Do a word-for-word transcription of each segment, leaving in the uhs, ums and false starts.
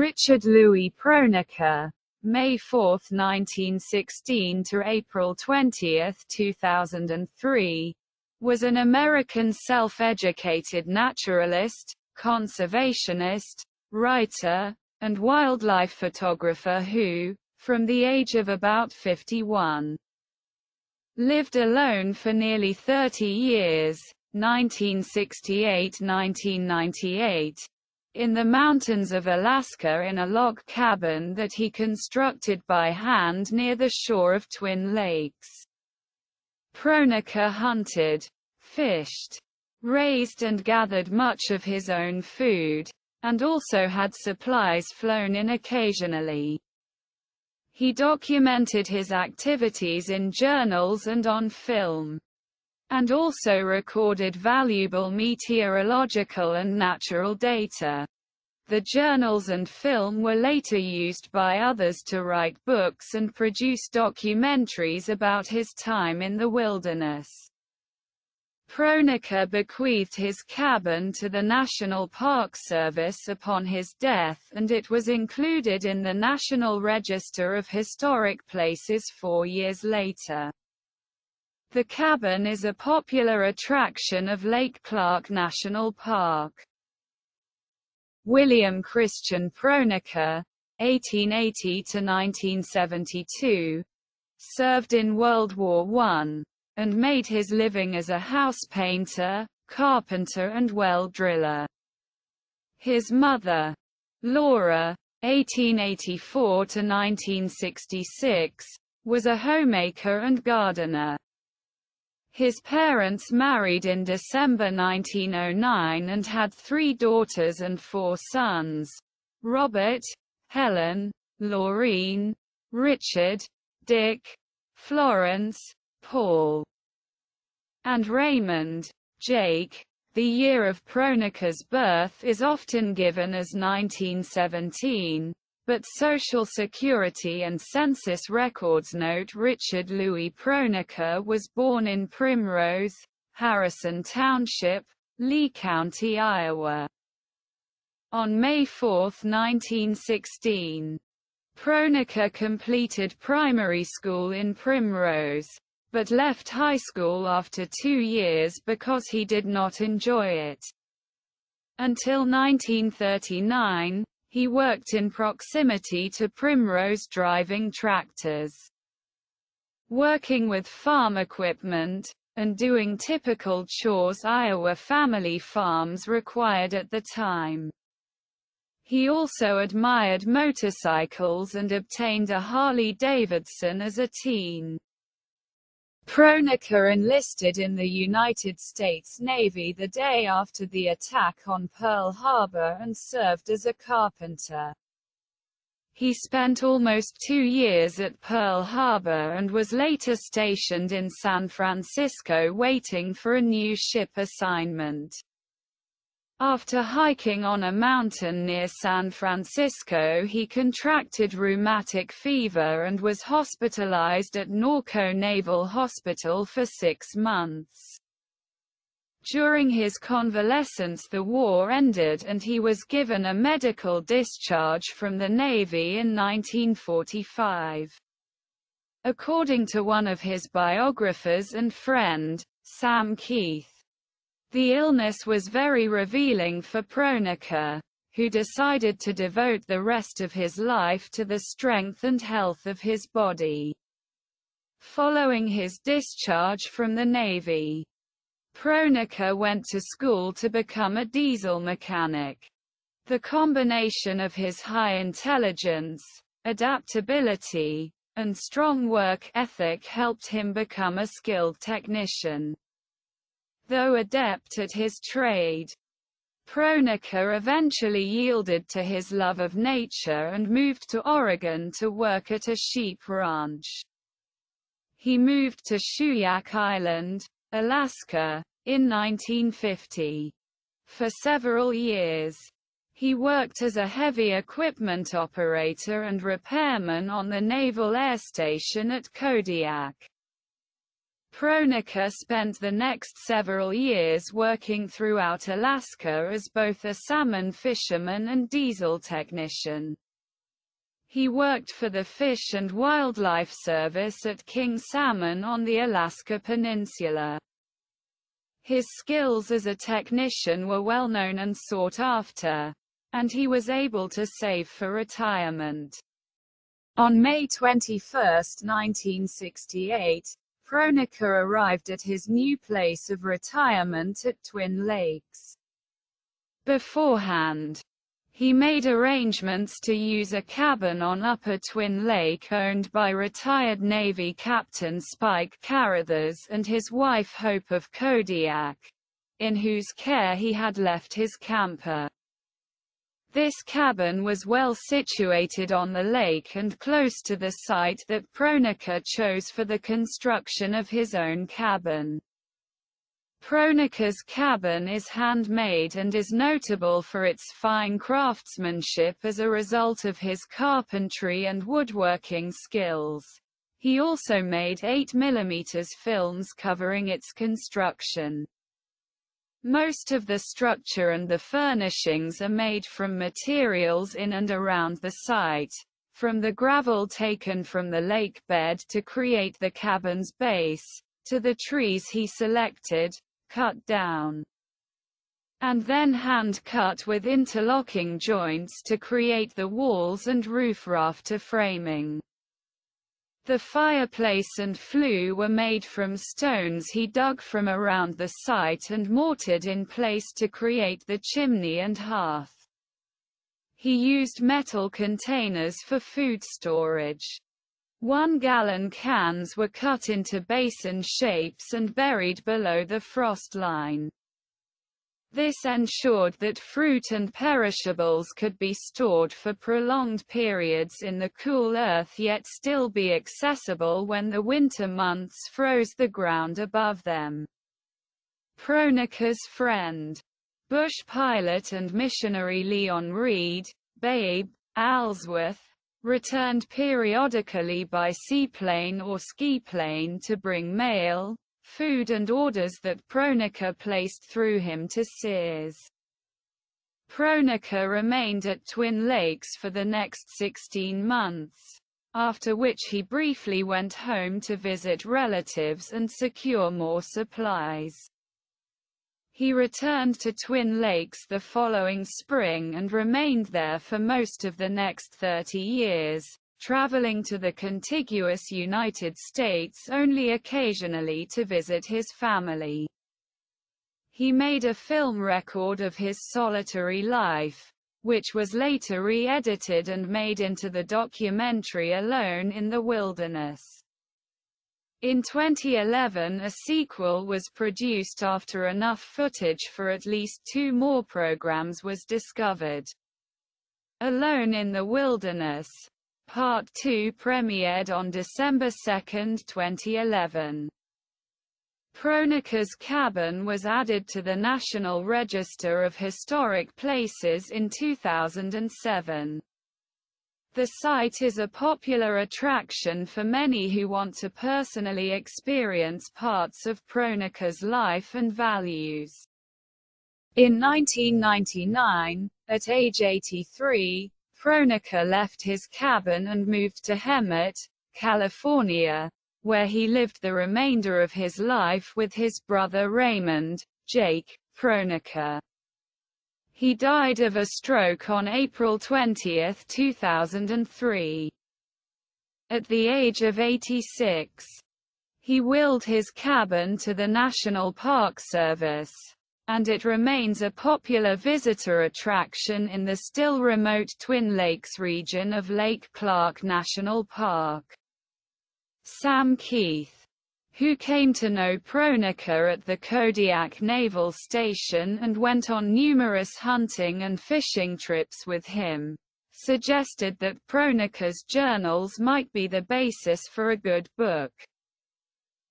Richard Louis Proenneke, May fourth, nineteen sixteen to April twentieth, two thousand three, was an American self-educated naturalist, conservationist, writer, and wildlife photographer who, from the age of about fifty-one, lived alone for nearly thirty years, nineteen sixty-eight to nineteen ninety-eight, in the mountains of Alaska in a log cabin that he constructed by hand near the shore of Twin Lakes. Proenneke hunted, fished, raised and gathered much of his own food, and also had supplies flown in occasionally. He documented his activities in journals and on film, and also recorded valuable meteorological and natural data. The journals and film were later used by others to write books and produce documentaries about his time in the wilderness. Proenneke bequeathed his cabin to the National Park Service upon his death, and it was included in the National Register of Historic Places four years later. The cabin is a popular attraction of Lake Clark National Park. William Christian Proenneke, eighteen eighty to nineteen seventy-two, served in World War One, and made his living as a house painter, carpenter and well driller. His mother, Laura, eighteen eighty-four to nineteen sixty-six, was a homemaker and gardener. His parents married in December nineteen oh nine and had three daughters and four sons: Robert, Helen, Laureen, Richard, Dick, Florence, Paul, and Raymond Jake. The year of Proenneke's birth is often given as nineteen seventeen, but Social Security and census records note Richard Louis Proenneke was born in Primrose, Harrison Township, Lee County, Iowa, on May fourth, nineteen sixteen. Proenneke completed primary school in Primrose, but left high school after two years because he did not enjoy it. Until nineteen thirty-nine, he worked in proximity to Primrose driving tractors, working with farm equipment, and doing typical chores Iowa family farms required at the time. He also admired motorcycles and obtained a Harley Davidson as a teen. Proenneke enlisted in the United States Navy the day after the attack on Pearl Harbor and served as a carpenter. He spent almost two years at Pearl Harbor and was later stationed in San Francisco waiting for a new ship assignment. After hiking on a mountain near San Francisco, he contracted rheumatic fever and was hospitalized at Norco Naval Hospital for six months. During his convalescence, the war ended and he was given a medical discharge from the Navy in nineteen forty-five. According to one of his biographers and friend, Sam Keith, the illness was very revealing for Proenneke, who decided to devote the rest of his life to the strength and health of his body. Following his discharge from the Navy, Proenneke went to school to become a diesel mechanic. The combination of his high intelligence, adaptability, and strong work ethic helped him become a skilled technician. Though adept at his trade, Proenneke eventually yielded to his love of nature and moved to Oregon to work at a sheep ranch. He moved to Shuyak Island, Alaska, in nineteen fifty. For several years, he worked as a heavy equipment operator and repairman on the Naval Air Station at Kodiak. Proenneke spent the next several years working throughout Alaska as both a salmon fisherman and diesel technician. He worked for the Fish and Wildlife Service at King Salmon on the Alaska Peninsula. His skills as a technician were well known and sought after, and he was able to save for retirement. On May twenty-first, nineteen sixty-eight, Proenneke arrived at his new place of retirement at Twin Lakes. Beforehand, he made arrangements to use a cabin on Upper Twin Lake owned by retired Navy Captain Spike Carruthers and his wife Hope of Kodiak, in whose care he had left his camper. This cabin was well situated on the lake and close to the site that Proenneke chose for the construction of his own cabin. Proenneke's cabin is handmade and is notable for its fine craftsmanship as a result of his carpentry and woodworking skills. He also made eight millimeter films covering its construction. Most of the structure and the furnishings are made from materials in and around the site, from the gravel taken from the lake bed to create the cabin's base, to the trees he selected, cut down, and then hand-cut with interlocking joints to create the walls and roof rafter framing. The fireplace and flue were made from stones he dug from around the site and mortared in place to create the chimney and hearth. He used metal containers for food storage. One-gallon cans were cut into basin shapes and buried below the frost line. This ensured that fruit and perishables could be stored for prolonged periods in the cool earth yet still be accessible when the winter months froze the ground above them. Proenneke's friend, bush pilot and missionary Leon Reed, Babe Alsworth, returned periodically by seaplane or ski plane to bring mail, food and orders that Proenneke placed through him to Sears. Proenneke remained at Twin Lakes for the next sixteen months, after which he briefly went home to visit relatives and secure more supplies. He returned to Twin Lakes the following spring and remained there for most of the next thirty years, traveling to the contiguous United States only occasionally to visit his family. He made a film record of his solitary life, which was later re-edited and made into the documentary Alone in the Wilderness. In twenty eleven, a sequel was produced after enough footage for at least two more programs was discovered. Alone in the Wilderness Part two premiered on December second, twenty eleven. Proenneke's cabin was added to the National Register of Historic Places in two thousand seven. The site is a popular attraction for many who want to personally experience parts of Proenneke's life and values. In nineteen ninety-nine, at age eighty-three, Proenneke left his cabin and moved to Hemet, California, where he lived the remainder of his life with his brother Raymond Jake Proenneke. He died of a stroke on April twentieth, two thousand three. At the age of eighty-six, he willed his cabin to the National Park Service, and it remains a popular visitor attraction in the still remote Twin Lakes region of Lake Clark National Park. Sam Keith, who came to know Proenneke at the Kodiak Naval Station and went on numerous hunting and fishing trips with him, suggested that Proenneke's journals might be the basis for a good book.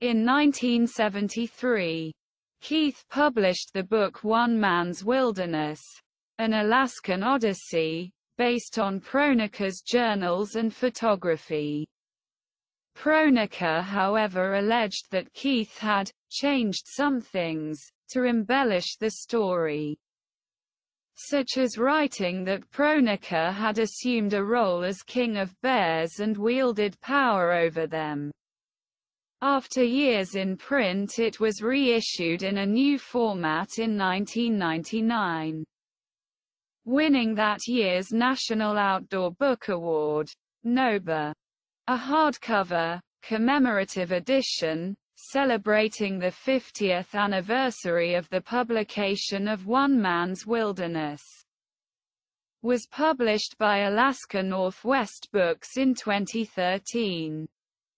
In nineteen seventy-three, Keith published the book One Man's Wilderness, An Alaskan Odyssey, based on Proenneke's journals and photography. Proenneke, however, alleged that Keith had changed some things to embellish the story, such as writing that Proenneke had assumed a role as king of bears and wielded power over them. After years in print, it was reissued in a new format in nineteen ninety-nine, winning that year's National Outdoor Book Award. N O B A. A hardcover, commemorative edition, celebrating the fiftieth anniversary of the publication of One Man's Wilderness, was published by Alaska Northwest Books in twenty thirteen.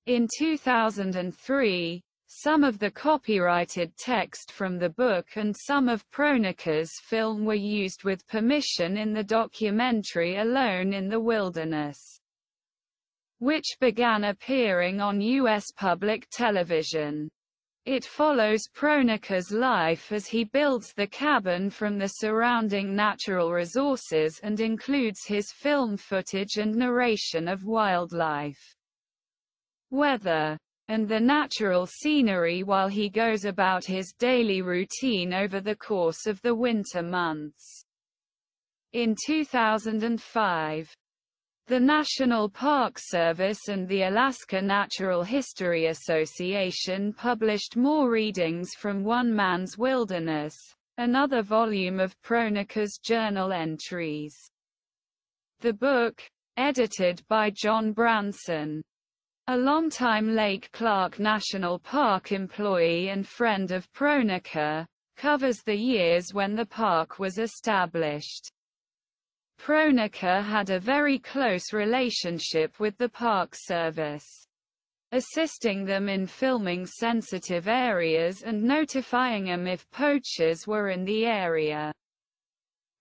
In two thousand three, some of the copyrighted text from the book and some of Proenneke's film were used with permission in the documentary Alone in the Wilderness, which began appearing on U S public television. It follows Proenneke's life as he builds the cabin from the surrounding natural resources and includes his film footage and narration of wildlife, weather, and the natural scenery while he goes about his daily routine over the course of the winter months. In two thousand five, the National Park Service and the Alaska Natural History Association published more readings from One Man's Wilderness, another volume of Proenneke's journal entries. The book, edited by John Branson, a longtime Lake Clark National Park employee and friend of Proenneke, covers the years when the park was established. Proenneke had a very close relationship with the Park Service, assisting them in filming sensitive areas and notifying them if poachers were in the area.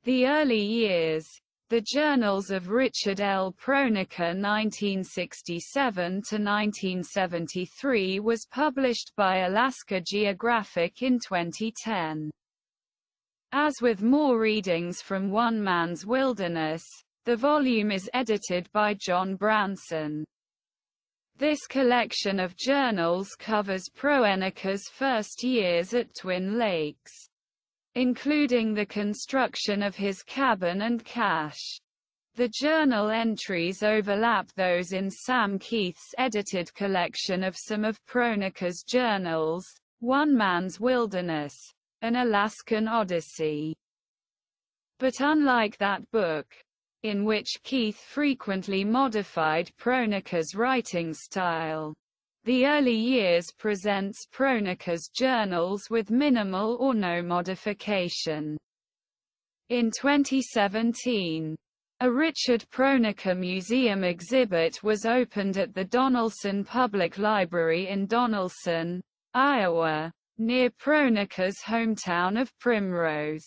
The early years, the Journals of Richard L. Proenneke nineteen sixty-seven to nineteen seventy-three was published by Alaska Geographic in twenty ten. As with more readings from One Man's Wilderness, the volume is edited by John Branson. This collection of journals covers Proenneke's first years at Twin Lakes, including the construction of his cabin and cache. The journal entries overlap those in Sam Keith's edited collection of some of Proenneke's journals, One Man's Wilderness, An Alaskan Odyssey. But unlike that book, in which Keith frequently modified Proenneke's writing style, the early years presents Proenneke's journals with minimal or no modification. In twenty seventeen, a Richard Proenneke Museum exhibit was opened at the Donaldson Public Library in Donaldson, Iowa, near Proenneke's hometown of Primrose.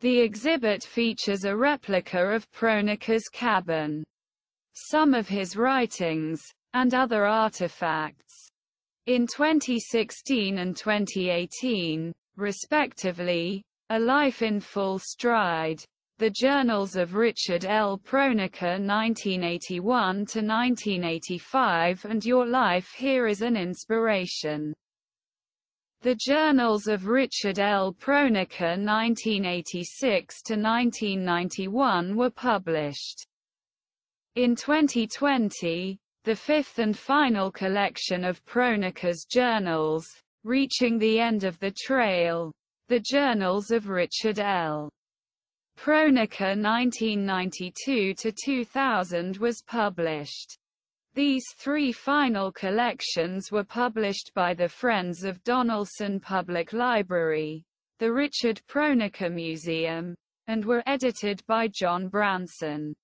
The exhibit features a replica of Proenneke's cabin, some of his writings, and other artifacts. In twenty sixteen and twenty eighteen, respectively, A Life in Full Stride, The Journals of Richard L. Proenneke nineteen eighty-one to nineteen eighty-five and Your Life Here is an Inspiration. The Journals of Richard L. Proenneke nineteen eighty-six to nineteen ninety-one were published. In twenty twenty, the fifth and final collection of Proenneke's journals, Reaching the End of the Trail, The Journals of Richard L. Proenneke nineteen ninety-two to two thousand was published. These three final collections were published by the Friends of Donaldson Public Library, the Richard Proenneke Museum, and were edited by John Branson.